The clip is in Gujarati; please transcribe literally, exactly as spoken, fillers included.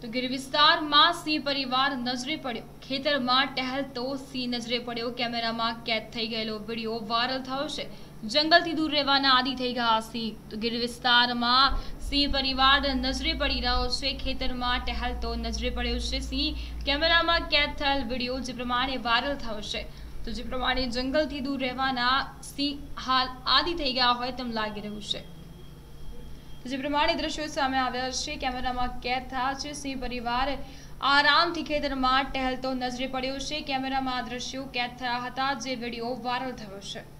तो ગીર વિસ્તારમાં સિંહ પરિવાર નજરે પડ્યો, ખેતરમાં ટહેલતો સિંહ નજરે પડ્યો, કેમેરામાં કેદ થઈ ગયેલો વિડીયો વાયરલ થયો છે। જંગલથી દૂર રહેવાના આદિ થઈ ગયા સિંહ। તો ગીર વિસ્તારમાં સિંહ પરિવાર નજરે પડી રહ્યો છે, ખેતરમાં ટહેલતો નજરે પડ્યો છે સિંહ, કેમેરામાં કેદ થયેલ વિડીયો જે પ્રમાણે વાયરલ થયો છે। તો જે પ્રમાણે જંગલથી દૂર રહેવાના સિંહ હાલ આદિ થઈ ગયા હોય તેમ લાગી રહ્યું છે। જે પ્રમાણે દ્રશ્યો સામે આવ્યા છે, કેમેરામાં કેદ થયા છે સિંહ પરિવાર આરામથી ખેતરમાં ટહેલતો નજરે પડ્યો છે, કેમેરામાં દ્રશ્યો કેદ થયા હતા જે વિડીયો વાયરલ થયો છે।